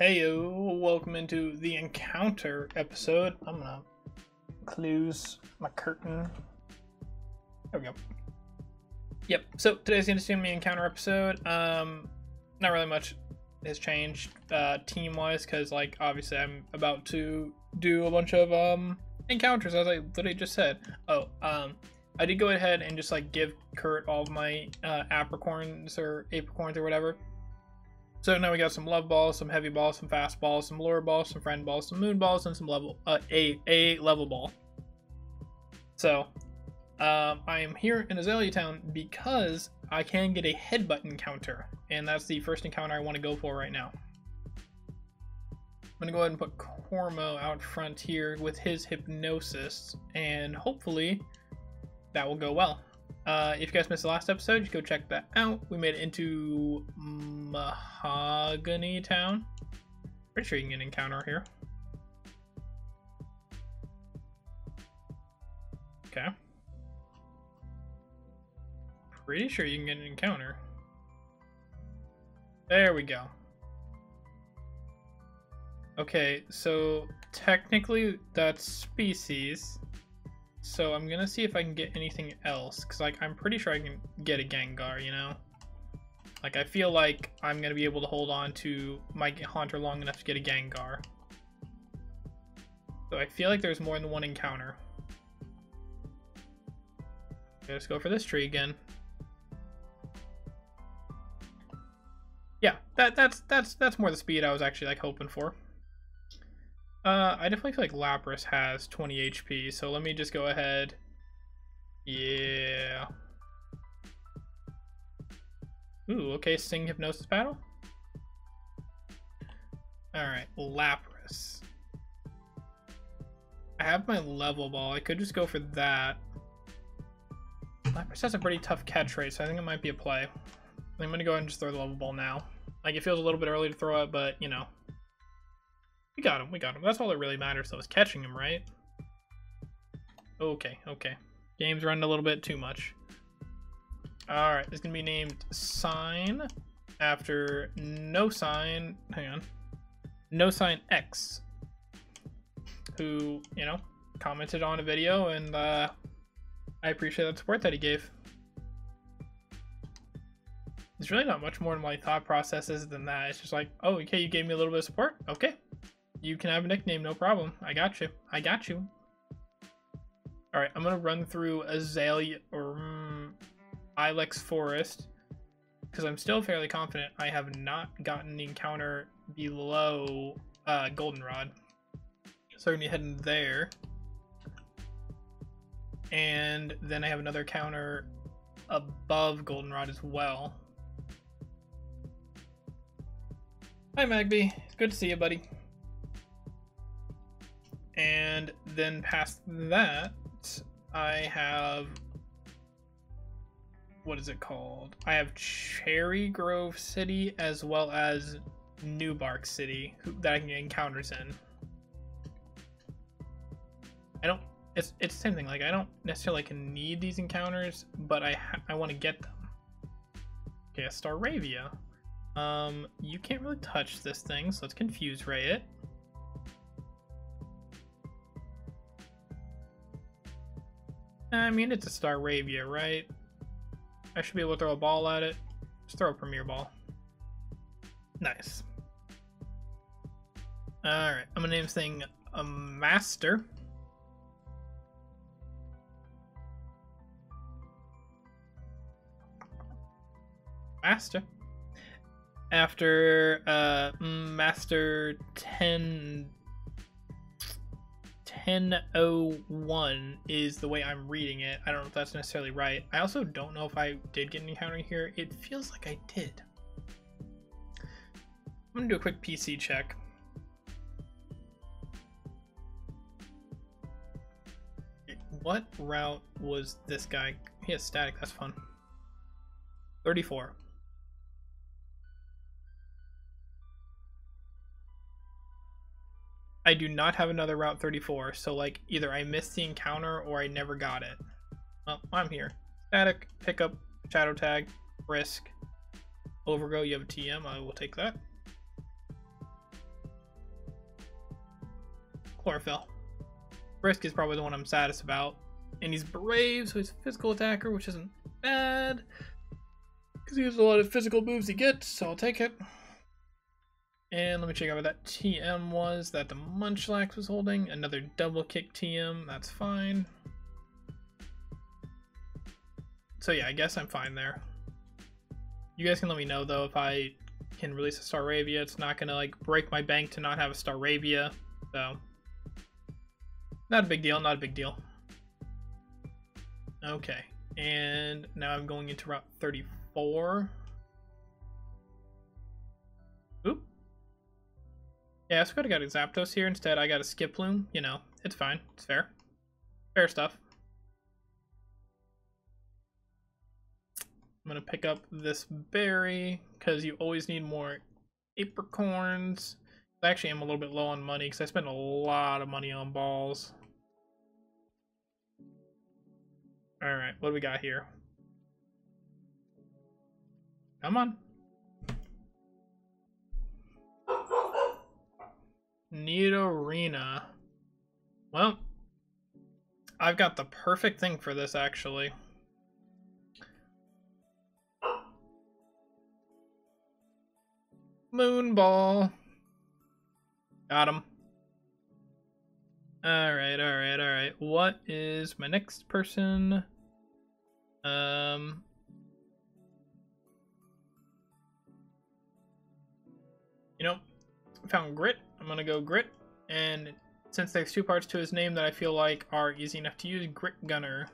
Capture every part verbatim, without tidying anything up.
Heyo, welcome into the encounter episode. I'm gonna close my curtain. There we go. Yep, so today's gonna be the encounter episode. Um, not really much has changed uh, team-wise, because like obviously I'm about to do a bunch of um encounters, as I literally just said. Oh, um, I did go ahead and just like give Kurt all of my uh, apricorns or apricorns or whatever. So now we got some love balls, some heavy balls, some fast balls, some lure balls, some friend balls, some moon balls, and some level uh, a a level ball. So um, I am here in Azalea Town because I can get a headbutt encounter, and that's the first encounter I want to go for right now. I'm gonna go ahead and put Cormo out front here with his hypnosis, and hopefully that will go well. Uh, if you guys missed the last episode, you go check that out. We made it into Mahogany Town. Pretty sure you can get an encounter here. Okay. Pretty sure you can get an encounter. There we go. Okay, so technically that's species. So I'm gonna see if I can get anything else, because like I'm pretty sure I can get a Gengar, you know? Like I feel like I'm gonna be able to hold on to my Haunter long enough to get a Gengar. So I feel like there's more than one encounter. Okay, let's go for this tree again. Yeah, that that's that's that's more the speed I was actually like hoping for. Uh, I definitely feel like Lapras has twenty H P, so let me just go ahead. Yeah. Ooh, okay, Sing Hypnosis Battle. Alright, Lapras. I have my level ball. I could just go for that. Lapras has a pretty tough catch rate, so I think it might be a play. I'm gonna go ahead and just throw the level ball now. Like, it feels a little bit early to throw it, but, you know. We got him, we got him. That's all that really matters, though, is catching him, right? Okay, okay. Game's running a little bit too much. Alright, it's gonna be named Sign after No Sign, hang on, No Sign X, who, you know, commented on a video, and uh, I appreciate that support that he gave. There's really not much more in my thought processes than that. It's just like, oh, okay, you gave me a little bit of support, okay. You can have a nickname, no problem. I got you. I got you. All right, I'm gonna run through Azalea or um, Ilex Forest because I'm still fairly confident I have not gotten the encounter below uh, Goldenrod. So we're gonna be heading there, and then I have another encounter above Goldenrod as well. Hi, Magby. Good to see you, buddy. And then past that, I have, what is it called? I have Cherry Grove City as well as New Bark City that I can get encounters in. I don't, it's, it's the same thing. Like I don't necessarily like, need these encounters, but I, ha I want to get them. Okay, a Staravia. Um, you can't really touch this thing, so let's confuse Ray it. I mean, it's a Staravia, right? I should be able to throw a ball at it. Just throw a Premier Ball. Nice. Alright, I'm gonna name this thing a Master. Master. After, uh, Master ten oh one is the way I'm reading it. I don't know if that's necessarily right. I also don't know if I did get an encounter here. It feels like I did. I'm gonna do a quick P C check. What route was this guy? He has static, that's fun. thirty-four. I do not have another Route thirty-four, so like either I missed the encounter or I never got it. Well, I'm here. Static, pickup, shadow tag, risk, overgo. You have a T M. I will take that. Chlorophyll. Brisk is probably the one I'm saddest about. And he's brave, so he's a physical attacker, which isn't bad. Because he has a lot of physical moves he gets, so I'll take it. And let me check out what that T M was that the Munchlax was holding. Another double kick T M, that's fine. So yeah, I guess I'm fine there. You guys can let me know though if I can release a Staravia. It's not gonna like break my bank to not have a Staravia, so not a big deal, not a big deal. Okay, and now I'm going into Route thirty-four. Oop. Yeah, I could have got a Zapdos here instead. I got a Skiploom. You know, it's fine. It's fair. Fair stuff. I'm gonna pick up this berry because you always need more apricorns. I actually am a little bit low on money because I spend a lot of money on balls. All right, what do we got here? Come on. Nidorina. Well, I've got the perfect thing for this actually. Moonball. Got him. All right, all right, all right. What is my next person? Um, you know, found Grit. I'm gonna go Grit, and since there's two parts to his name that I feel like are easy enough to use, Grit Gunner.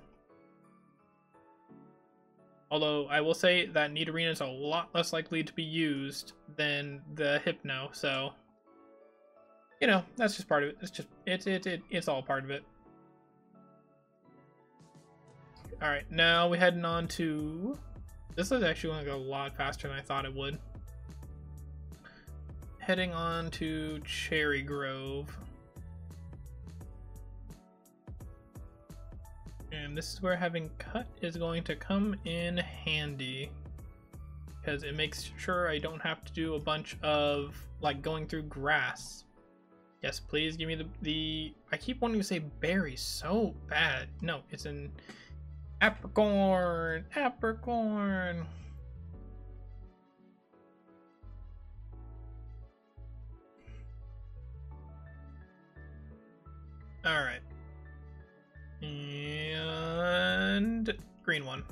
Although I will say that Nidorina is a lot less likely to be used than the Hypno, so you know, that's just part of it. It's just it's it, it it's all part of it. Alright, now we're heading on to this is actually gonna go a lot faster than I thought it would. Heading on to Cherry Grove. And this is where having cut is going to come in handy because it makes sure I don't have to do a bunch of like going through grass. Yes, please give me the the I keep wanting to say berries so bad. No, it's an apricorn. Apricorn. All right. And green one.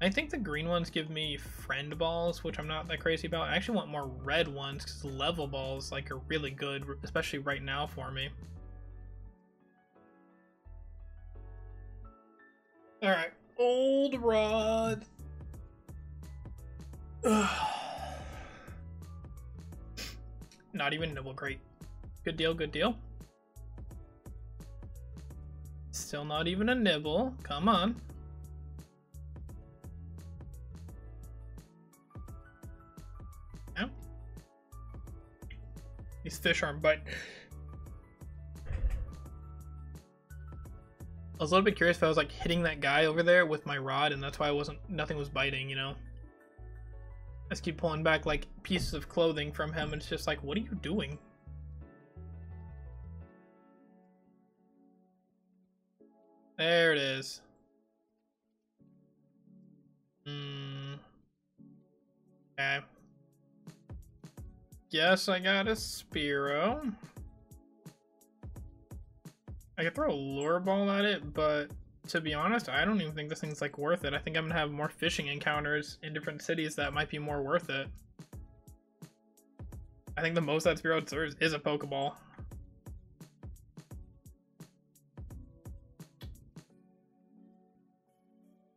I think the green ones give me friend balls, which I'm not that crazy about. I actually want more red ones because level balls like are really good, especially right now for me. All right, Goldenrod. Not even double crate. Good deal. Good deal. Still not even a nibble. Come on. No. These fish aren't biting. I was a little bit curious if I was like hitting that guy over there with my rod, and that's why I wasn't. Nothing was biting, you know. I just keep pulling back like pieces of clothing from him, and it's just like, what are you doing? There it is. Hmm. Okay. Yes, I got a Spearow. I could throw a lure ball at it, but to be honest, I don't even think this thing's like worth it. I think I'm gonna have more fishing encounters in different cities that might be more worth it. I think the most that Spearow deserves is a Pokeball.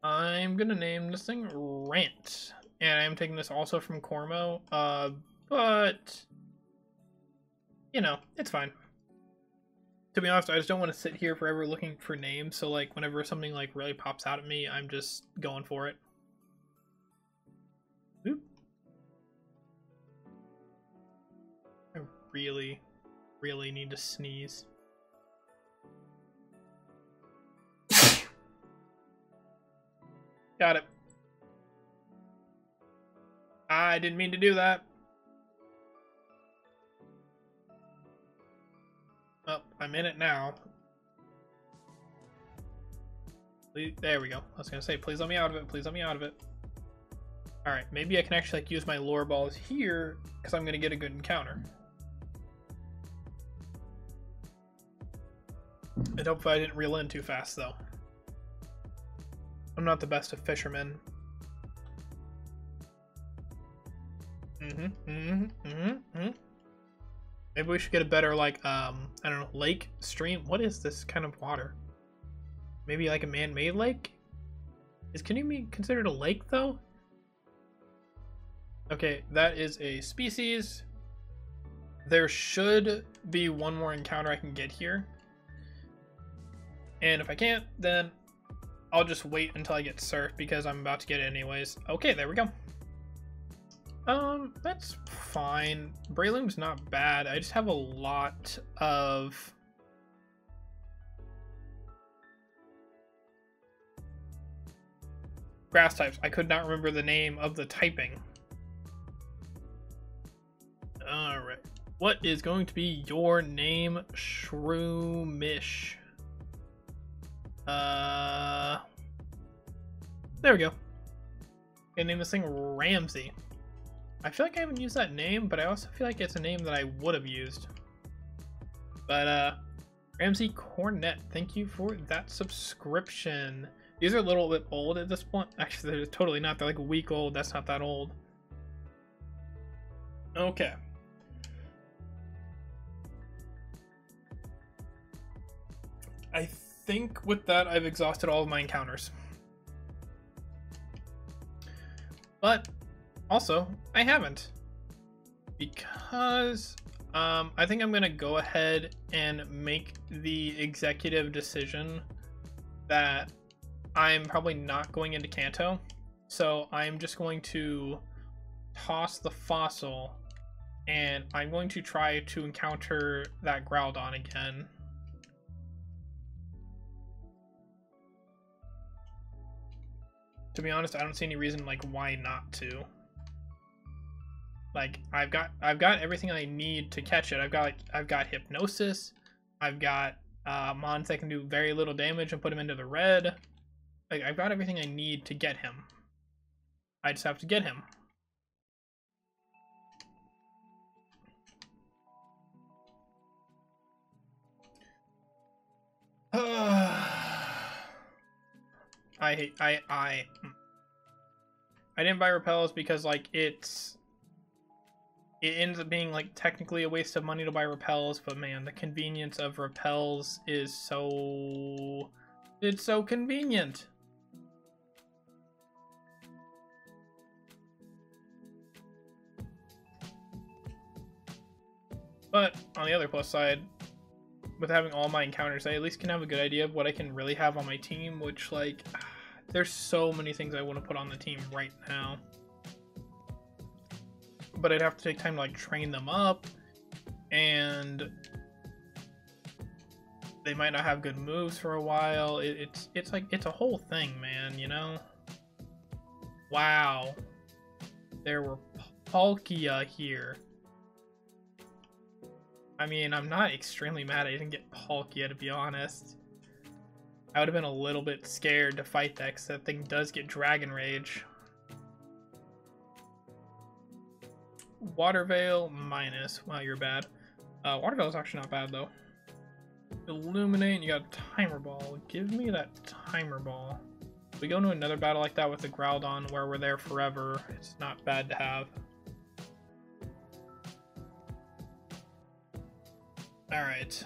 I'm gonna name this thing Rant, and I'm taking this also from Cormo, uh, but, you know, it's fine. To be honest, I just don't want to sit here forever looking for names, so, like, whenever something, like, really pops out at me, I'm just going for it. Oop. I really, really need to sneeze. Got it. I didn't mean to do that. Well, I'm in it now. Please, there we go. I was gonna say, please let me out of it. Please let me out of it. All right, maybe I can actually like use my lore balls here because I'm gonna get a good encounter. I hope I didn't reel in too fast though. I'm not the best of fishermen. Mhm, mhm, mhm, mhm. Maybe we should get a better like um I don't know, lake, stream. What is this kind of water? Maybe like a man-made lake? Is can you be considered a lake though? Okay, that is a species. There should be one more encounter I can get here. And if I can't, then I'll just wait until I get surf because I'm about to get it anyways. Okay, there we go. Um, that's fine. Breloom's not bad. I just have a lot of... grass types. I could not remember the name of the typing. Alright. What is going to be your name, Shroomish? Uh, there we go. Gonna name this thing Ramsey. I feel like I haven't used that name, but I also feel like it's a name that I would have used. But uh, Ramsey Cornette, thank you for that subscription. These are a little bit old at this point. Actually, they're totally not. They're like a week old. That's not that old. Okay. I think I think with that I've exhausted all of my encounters, but also I haven't, because um, I think I'm gonna go ahead and make the executive decision that I'm probably not going into Kanto, so I'm just going to toss the fossil and I'm going to try to encounter that Groudon again. To be honest, I don't see any reason like why not to. Like I've got I've got everything I need to catch it. I've got like, I've got hypnosis. I've got uh, mons that can do very little damage and put him into the red. Like I've got everything I need to get him. I just have to get him. I hate, I, I, I didn't buy repels because like it's, it ends up being like technically a waste of money to buy repels, but man, the convenience of repels is so, it's so convenient. But on the other plus side, with having all my encounters, I at least can have a good idea of what I can really have on my team, which, like, there's so many things I want to put on the team right now. But I'd have to take time to, like, train them up, and they might not have good moves for a while. It, it's, it's like, it's a whole thing, man, you know? Wow. There were Palkia here. I mean, I'm not extremely mad I didn't get Palkia, to be honest. I would have been a little bit scared to fight that, because that thing does get Dragon Rage. Water Veil minus. Wow, you're bad. Uh, Water Veil is actually not bad, though. Illuminate, and you got a Timer Ball. Give me that Timer Ball. If we go into another battle like that with the Groudon, where we're there forever, it's not bad to have. All right.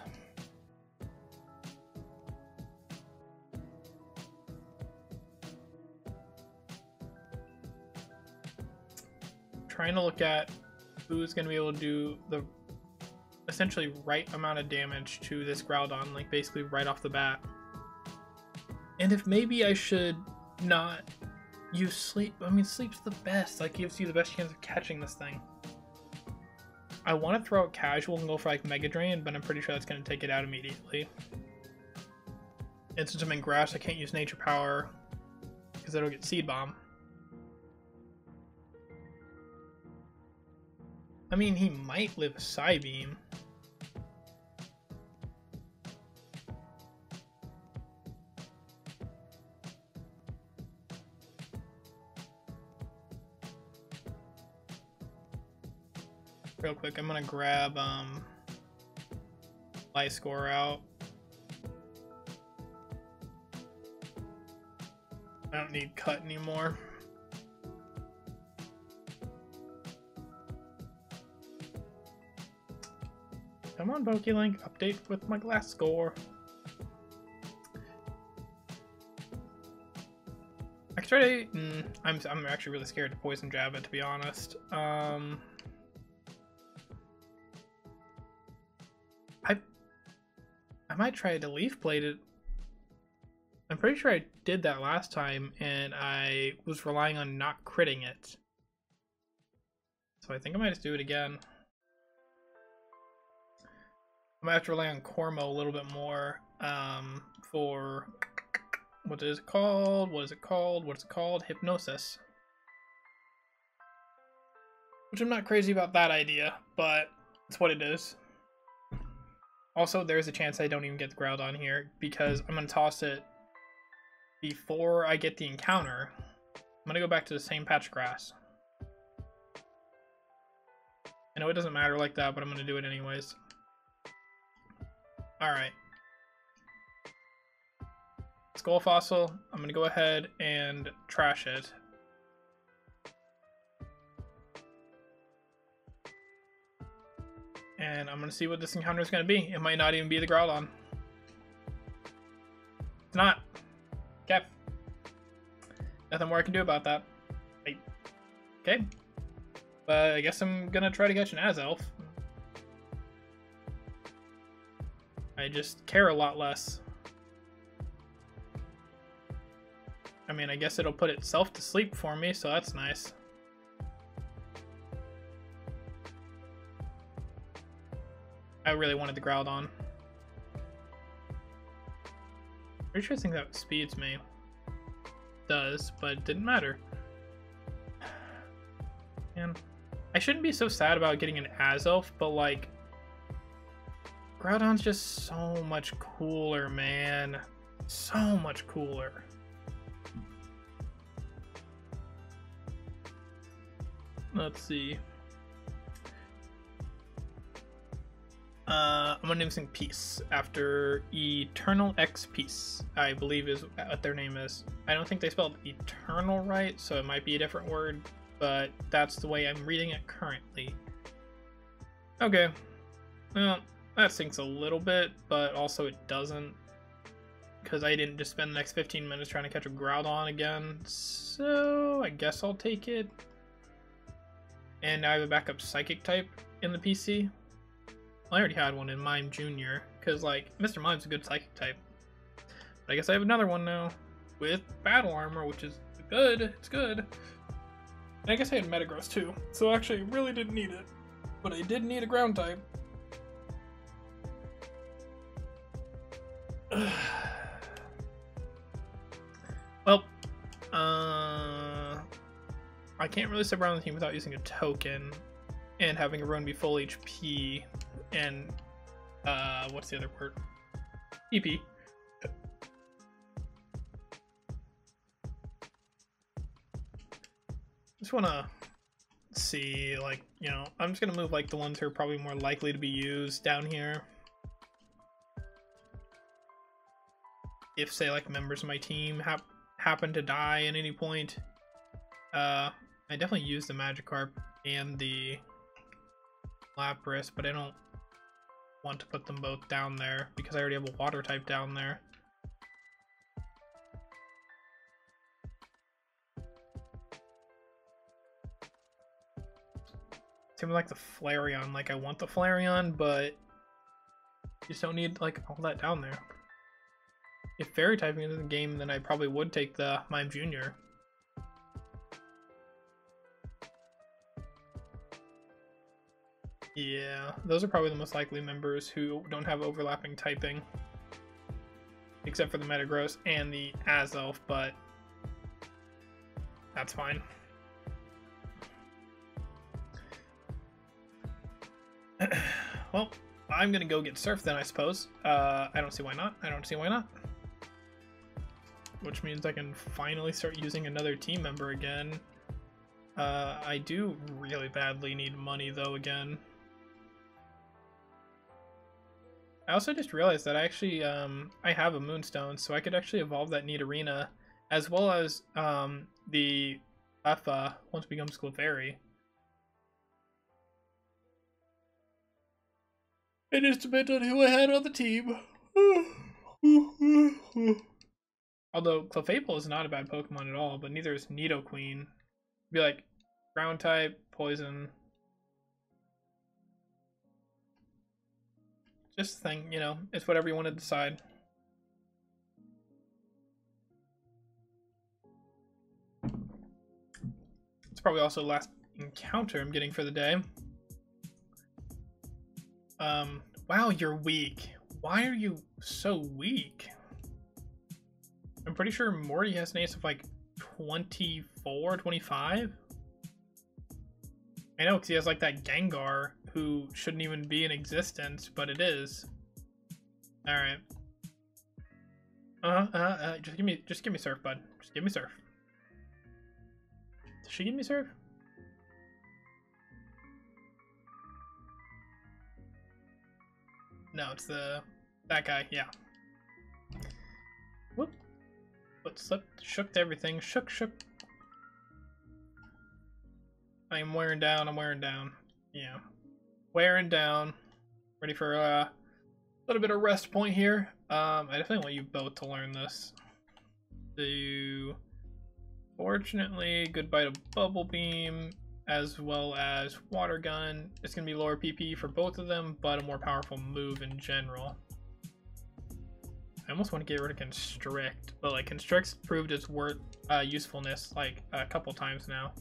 I'm trying to look at who's going to be able to do the essentially right amount of damage to this Groudon, like basically right off the bat. And if maybe I should not use sleep. I mean, sleep's the best. Like, gives you the best chance of catching this thing. I want to throw out casual and go for like Mega Drain, but I'm pretty sure that's going to take it out immediately. And since I'm in grass, I can't use Nature Power because it'll get Seed Bomb. I mean, he might live a Psybeam. real quick. I'm gonna grab um Lyscore out. I don't need cut anymore. Come on, Pokélink, update with my glass score. Actually, mm, I'm I'm actually really scared to poison Jabba, to be honest. Um, I I might try to leaf plate it. I'm pretty sure I did that last time, and I was relying on not critting it. So I think I might just do it again. I might have to rely on Cormo a little bit more um, for, what is it called? What is it called? What is it called? Hypnosis. Which I'm not crazy about that idea, but it's what it is. Also, there's a chance I don't even get the Groudon here because I'm going to toss it before I get the encounter. I'm going to go back to the same patch of grass. I know it doesn't matter like that, but I'm going to do it anyways. All right, Skull Fossil, I'm gonna go ahead and trash it. And I'm gonna see what this encounter is gonna be. It might not even be the Groudon. It's not. Okay. Nothing more I can do about that. Wait. Okay. But I guess I'm gonna try to catch an Azelf. I just care a lot less. I mean, I guess it'll put itself to sleep for me, so that's nice. I really wanted the Groudon. Pretty sure I think that speeds me. Does, but it didn't matter. Man, I shouldn't be so sad about getting an Azelf, but like, Groudon's just so much cooler, man. So much cooler. Let's see. Uh, I'm gonna name something Peace after Eternal X Peace, I believe is what their name is. I don't think they spelled eternal right, so it might be a different word, but that's the way I'm reading it currently. Okay. Well, that sinks a little bit, but also it doesn't, because I didn't just spend the next fifteen minutes trying to catch a Groudon again, so I guess I'll take it. And now I have a backup Psychic type in the P C. Well, I already had one in Mime Junior, because, like, Mister Mime's a good Psychic type. But I guess I have another one now, with Battle Armor, which is good, it's good. And I guess I had Metagross too, so actually I really didn't need it, but I did need a Ground type. Well, uh, I can't really sit around the team without using a token and having everyone be full H P and uh, what's the other word? E P. Just wanna see, like, you know, I'm just gonna move like the ones who are probably more likely to be used down here. If, say, like, members of my team hap happen to die at any point, uh, I definitely use the Magikarp and the Lapras, but I don't want to put them both down there because I already have a water type down there. Same with, like, the Flareon. Like, I want the Flareon, but you just don't need, like, all that down there. If fairy typing is in the game, then I probably would take the Mime Junior Yeah, those are probably the most likely members who don't have overlapping typing. Except for the Metagross and the Azelf, but that's fine. Well, I'm gonna go get Surf then, I suppose. Uh, I don't see why not. I don't see why not. Which means I can finally start using another team member again. Uh, I do really badly need money, though, again. I also just realized that I actually um, I have a Moonstone, so I could actually evolve that Nidorina, as well as um, the Cleffa once it becomes Clefairy. It just depends on who I had on the team. Although Clefable is not a bad Pokemon at all, but neither is Nidoqueen. It'd be like ground type, poison. Just the thing, you know, it's whatever you want to decide. It's probably also the last encounter I'm getting for the day. Um, wow, you're weak. Why are you so weak? I'm pretty sure Morty has an ace of like twenty-four, twenty-five. I know, because he has like that Gengar who shouldn't even be in existence, but it is. Alright. Uh-huh, uh-huh, uh, just give me, just give me Surf, bud. Just give me Surf. Does she give me Surf? No, it's the, that guy, yeah. Whoop. Foot slipped, shook everything, shook, shook. I am wearing down, I'm wearing down. Yeah. Wearing down. Ready for uh, a little bit of rest point here. Um, I definitely want you both to learn this. So, fortunately, goodbye to Bubble Beam, as well as Water Gun. It's going to be lower P P for both of them, but a more powerful move in general. I almost want to get rid of Constrict, but like Constrict's proved its worth uh, usefulness like a couple times now.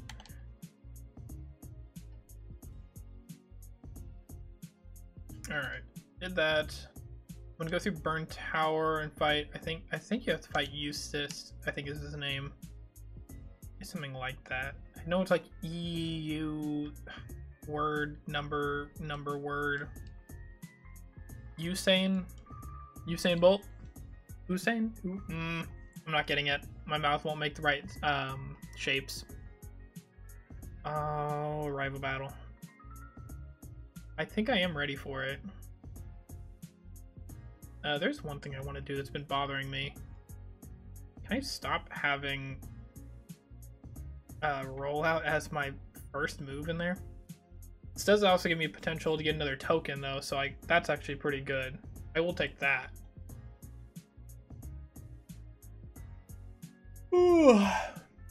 All right, did that. I'm gonna go through Burn Tower and fight. I think I think you have to fight Eustace. I think is his name. It's something like that. I know it's like E U word number number word. Usain, Usain Bolt, Usain. Mm, I'm not getting it. My mouth won't make the right um, shapes. Oh, rival battle. I think I am ready for it. Uh, there's one thing I want to do that's been bothering me. Can I stop having uh, Rollout as my first move in there? This does also give me potential to get another token though, so I, that's actually pretty good. I will take that. Ooh. I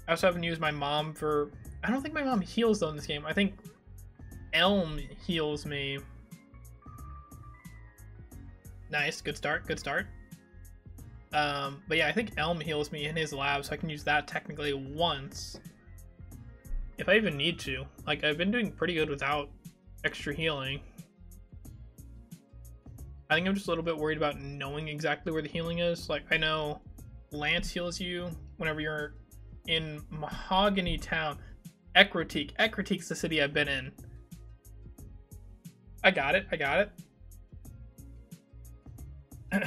also haven't used my mom for... I don't think my mom heals though in this game. I think... Elm heals me. Nice, good start, good start. Um, but yeah, I think Elm heals me in his lab, so I can use that technically once. If I even need to. Like, I've been doing pretty good without extra healing. I think I'm just a little bit worried about knowing exactly where the healing is. Like, I know Lance heals you whenever you're in Mahogany Town. Ecruteak. Ecruteak's the city I've been in. I got it, I got it.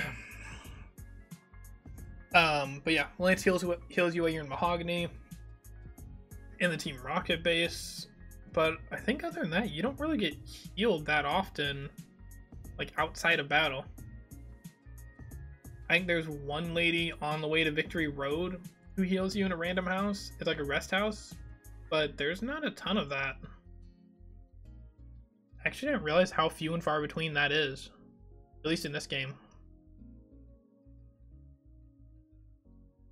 um, but yeah, Lance heals, heals you while you're in Mahogany. In the Team Rocket base. But I think other than that, you don't really get healed that often. Like, outside of battle. I think there's one lady on the way to Victory Road who heals you in a random house. It's like a rest house. But there's not a ton of that. Actually, I didn't realize how few and far between that is, at least in this game.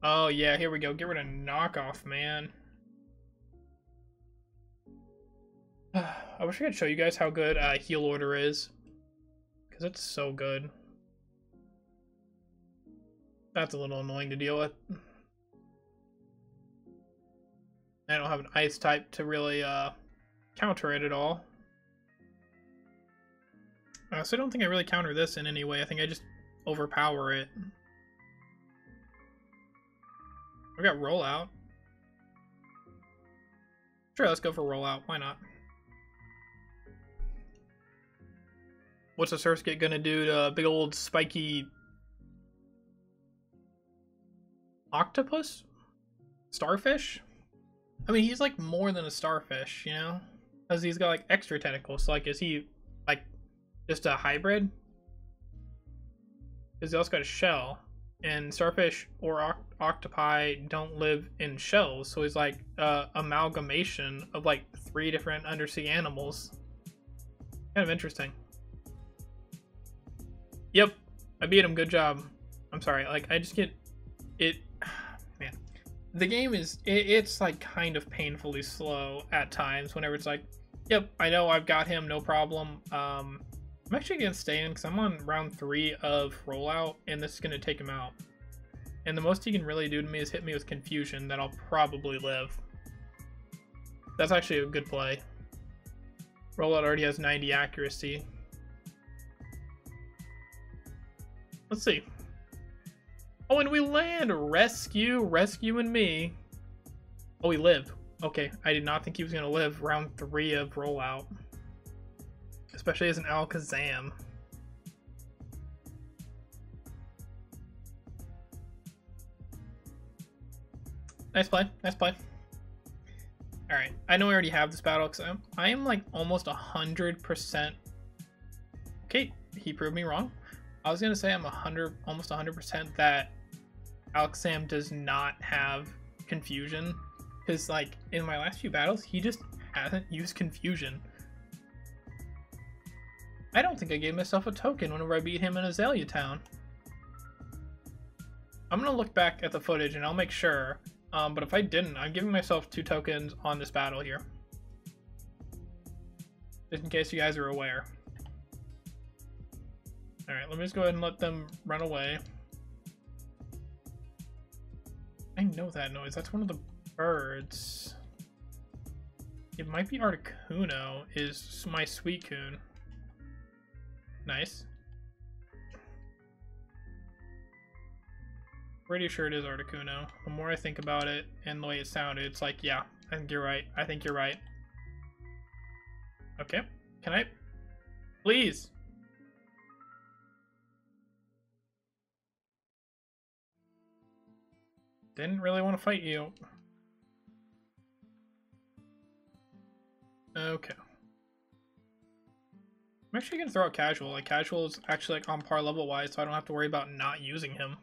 Oh yeah, here we go. Get rid of knockoff, man. I wish I could show you guys how good uh, heal order is, because it's so good. That's a little annoying to deal with. I don't have an ice type to really uh, counter it at all. Uh, so I don't think I really counter this in any way. I think I just overpower it. I've got Rollout. Sure, let's go for Rollout. Why not? What's the Surskit gonna do to big old spiky... octopus? Starfish? I mean, he's like more than a starfish, you know? Because he's got like extra tentacles. So like, is he like... just a hybrid? is they also got a shell, and starfish or oct octopi don't live in shells, so he's like uh, amalgamation of like three different undersea animals. Kind of interesting. Yep, I beat him. Good job. I'm sorry. Like I just get it. Man, the game is it, it's like kind of painfully slow at times. Whenever it's like, yep, I know I've got him, no problem. Um, I'm actually gonna stay in because I'm on round three of rollout, and this is gonna take him out. And the most he can really do to me is hit me with confusion that I'll probably live. That's actually a good play. Rollout already has ninety accuracy. Let's see. Oh, and we land! Rescue! Rescue and me! Oh, he lived. Okay, I did not think he was gonna live round three of rollout. Especially as an Alakazam. Nice play, nice play. Alright, I know I already have this battle because I'm, I am like almost one hundred percent. Okay, he proved me wrong. I was going to say I'm one hundred, almost one hundred percent that Alakazam does not have confusion. Because like in my last few battles, he just hasn't used confusion. I don't think I gave myself a token whenever I beat him in Azalea Town. I'm going to look back at the footage and I'll make sure. Um, but if I didn't, I'm giving myself two tokens on this battle here. Just in case you guys are aware. Alright, let me just go ahead and let them run away. I know that noise. That's one of the birds. It might be Articuno, is my Suicune. Nice. Pretty sure it is Articuno. The more I think about it and the way it sounded, it's like, yeah, I think you're right. I think you're right. Okay. Can I? Please! Didn't really want to fight you. Okay. I'm actually going to throw out Casual. Like, Casual is actually like on par level-wise, so I don't have to worry about not using him.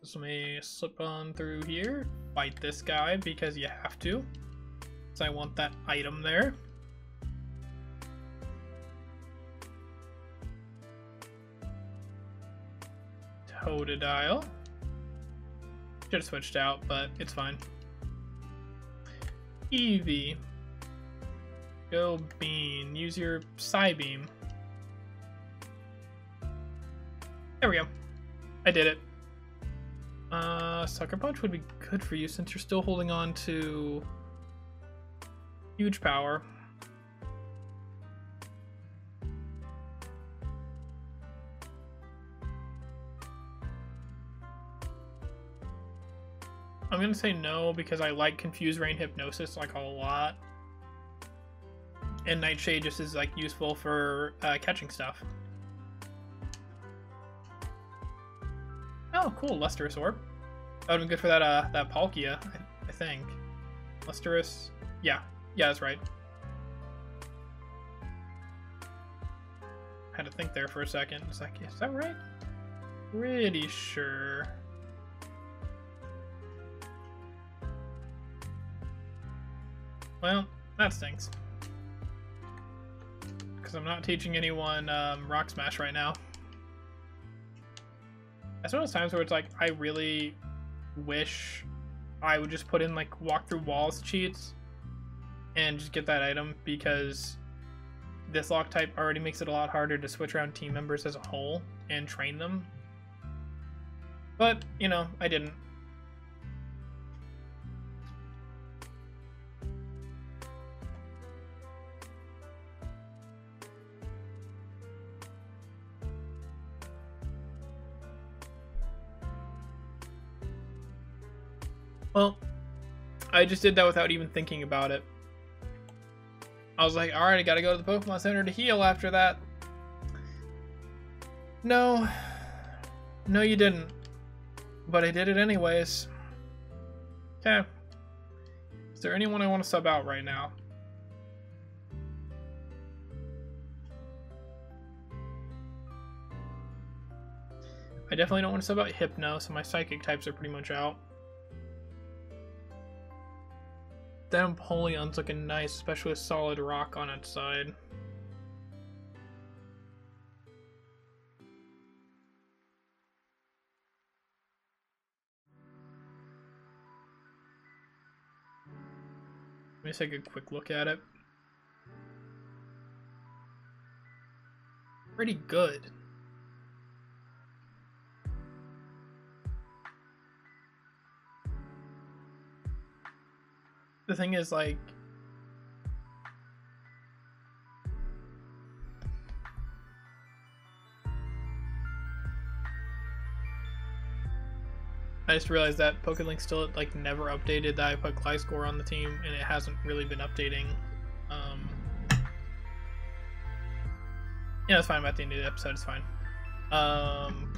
Just let me slip on through here. Fight this guy, because you have to. Because I want that item there. Totodile. Should have switched out, but it's fine. Eevee. Go Bean. Use your Psybeam. There we go. I did it. Uh, Sucker Punch would be good for you since you're still holding on to huge power. I'm gonna say no because I like Confuse Rain Hypnosis like a lot, and Nightshade just is like useful for uh, catching stuff. Oh, cool, Lustrous Orb. That would've been good for that uh, that Palkia, I, I think. Lustrous, yeah, yeah, that's right. Had to think there for a second. It's like, is that right? Pretty sure. Well, that stinks. Because I'm not teaching anyone um, Rock Smash right now. That's one of those times where it's like, I really wish I would just put in like walk through walls cheats and just get that item, because this lock type already makes it a lot harder to switch around team members as a whole and train them. But, you know, I didn't. Well, I just did that without even thinking about it. I was like, alright, I gotta go to the Pokemon Center to heal after that. No. No, you didn't. But I did it anyways. Okay. Is there anyone I want to sub out right now? I definitely don't want to sub out Hypno, so my Psychic types are pretty much out. That Empoleon's looking nice, especially with Solid Rock on its side. Let me take a quick look at it. Pretty good. The thing is, like, I just realized that PokeLink still like never updated that I put Gliscor on the team, and it hasn't really been updating. Um, yeah, it's fine. At the end of the episode, it's fine. Um,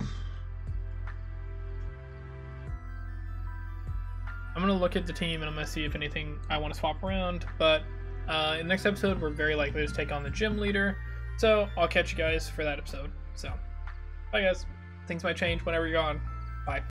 I'm gonna look at the team and I'm gonna see if anything I want to swap around. But uh, in the next episode, we're very likely to take on the gym leader. So I'll catch you guys for that episode. So bye, guys. Things might change whenever you're gone. Bye.